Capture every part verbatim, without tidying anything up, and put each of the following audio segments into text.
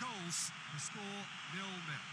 goals. The score nil nil.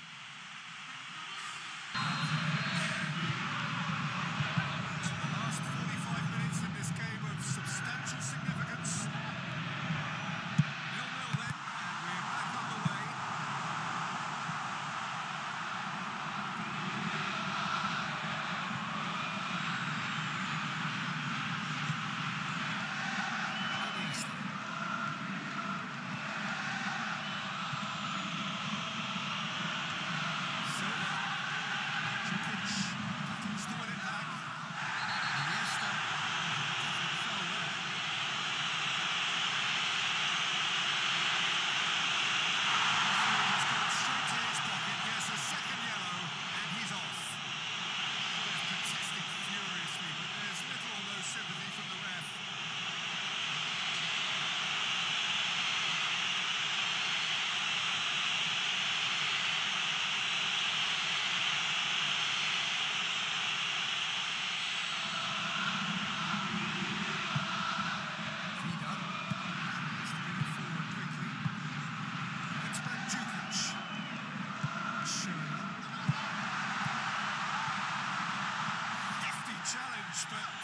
Time.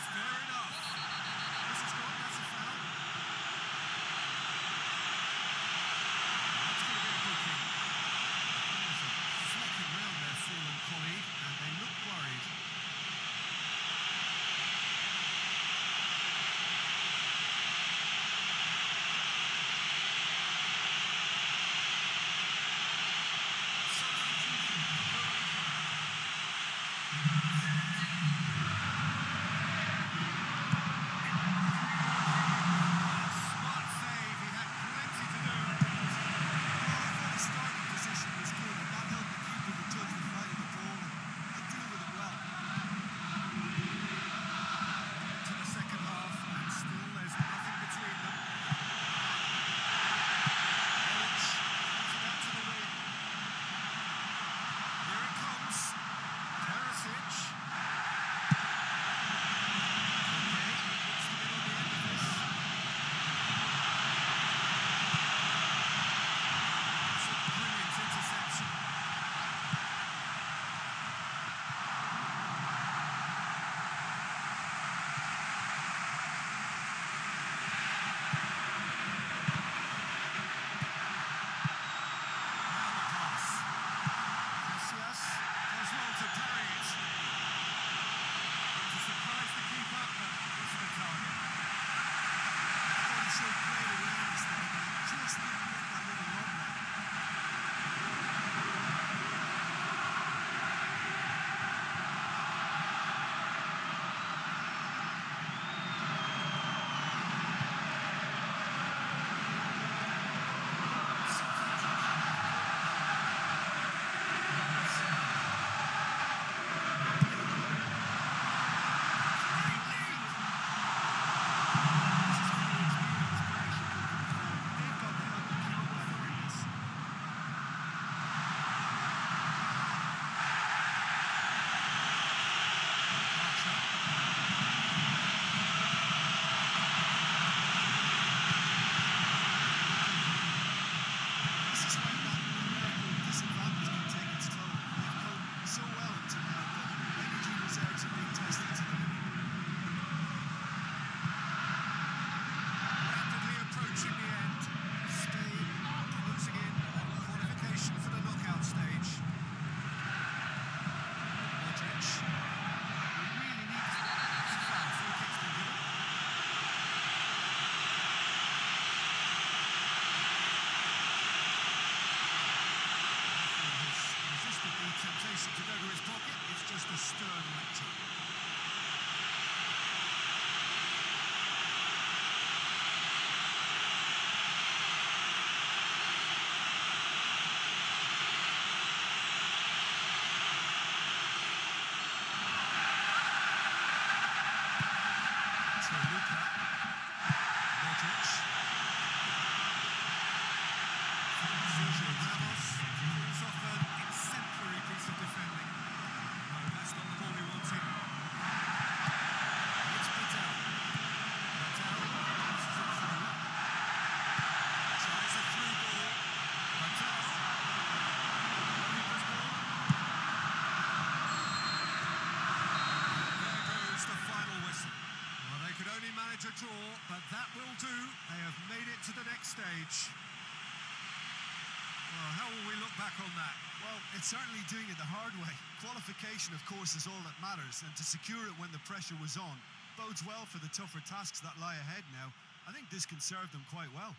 a draw, but that will do. They have made it to the next stage. Well, how will we look back on that? Well, it's certainly doing it the hard way. Qualification, of course, is all that matters, and to secure it when the pressure was on bodes well for the tougher tasks that lie ahead now. I think this can serve them quite well.